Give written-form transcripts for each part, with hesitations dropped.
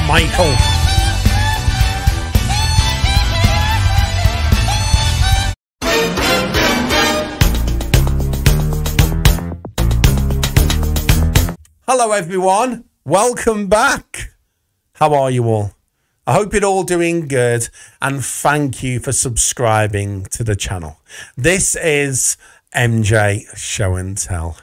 out, Michael. Hello, everyone. Welcome back. How are you all? I hope you're all doing good, and thank you for subscribing to the channel. This is MJ Show and Tell.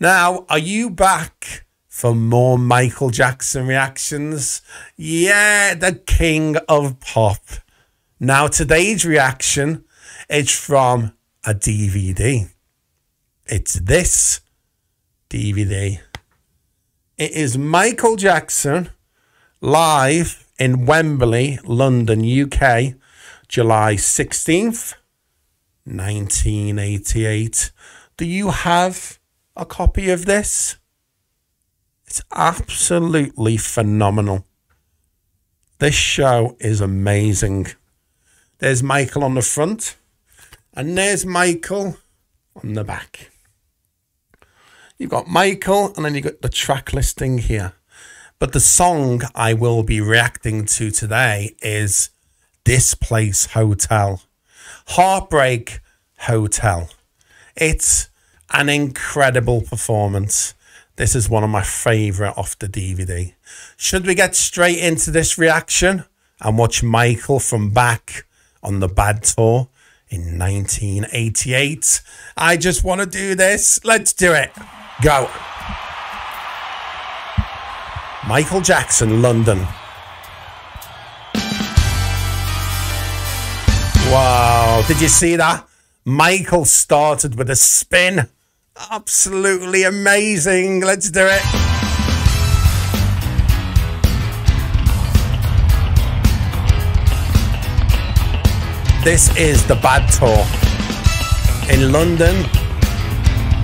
Now, are you back for more Michael Jackson reactions? Yeah, the King of Pop. Now, today's reaction is from a DVD. It's this DVD. It is Michael Jackson live in Wembley, London, UK, July 16th, 1988. Do you have a copy of this? It's absolutely phenomenal. This show is amazing. There's Michael on the front, and there's Michael on the back. You've got Michael, and then you've got the track listing here. But the song I will be reacting to today is This Place Hotel, Heartbreak Hotel. It's an incredible performance. This is one of my favourite off the DVD. Should we get straight into this reaction and watch Michael from back on the Bad Tour in 1988? I just want to do this. Let's do it. Go. Michael Jackson, London. Wow, did you see that? Michael started with a spin. Absolutely amazing. Let's do it. This is the Bad Tour in London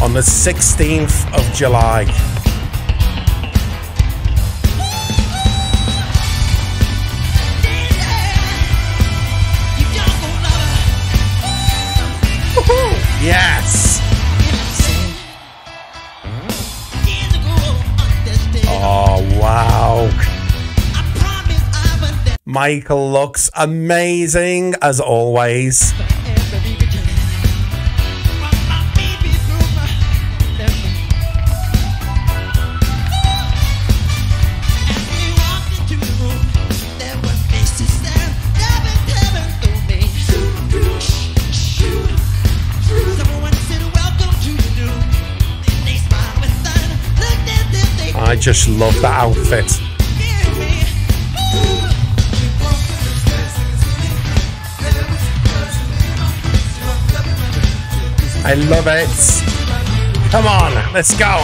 on the 16th of July. Yes! Oh, wow. Michael looks amazing, as always. I just love that outfit. I love it. Come on, let's go.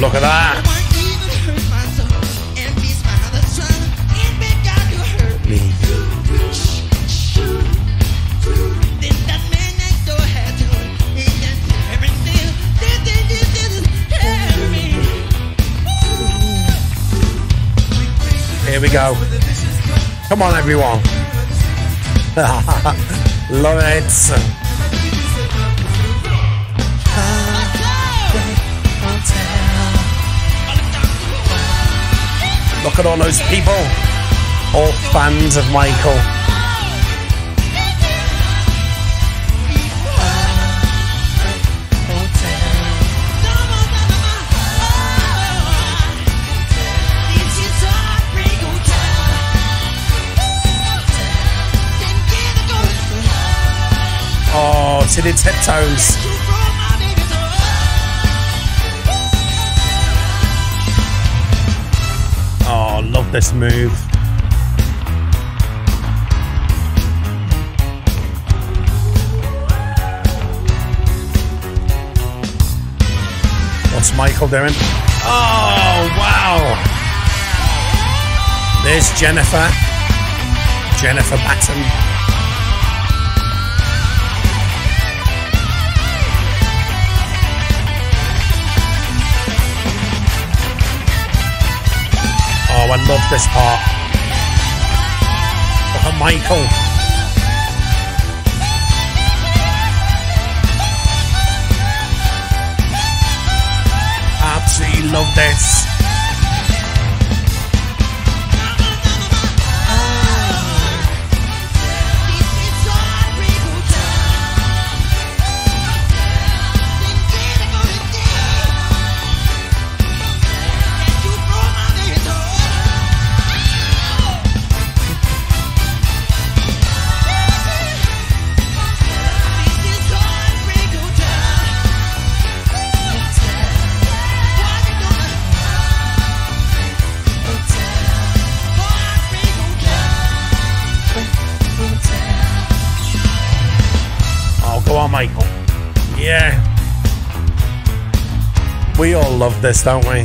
Look at that. Here we go. Come on, everyone. Love it. Look at all those people, all fans of Michael. Oh, to the tiptoes. Love this move. What's Michael doing? Oh, Wow! There's Jennifer Batten. I love this part. Look at Michael. Absolutely love this. Michael. Yeah. We all love this, don't we?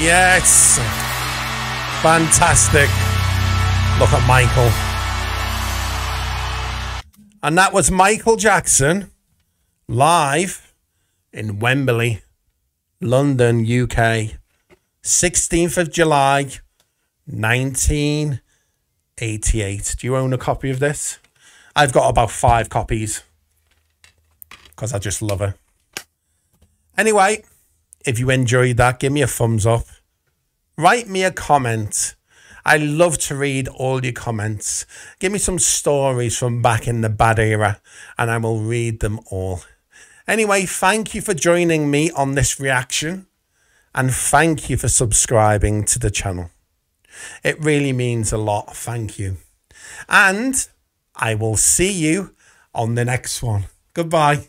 Yes. Fantastic. Look at Michael. And that was Michael Jackson live in Wembley, London, UK, 16th of July, 1988. Do you own a copy of this? I've got about 5 copies because I just love her. Anyway, if you enjoyed that, give me a thumbs up. Write me a comment. I love to read all your comments. Give me some stories from back in the bad era and I will read them all. Anyway, thank you for joining me on this reaction and thank you for subscribing to the channel. It really means a lot. Thank you. And I will see you on the next one. Goodbye.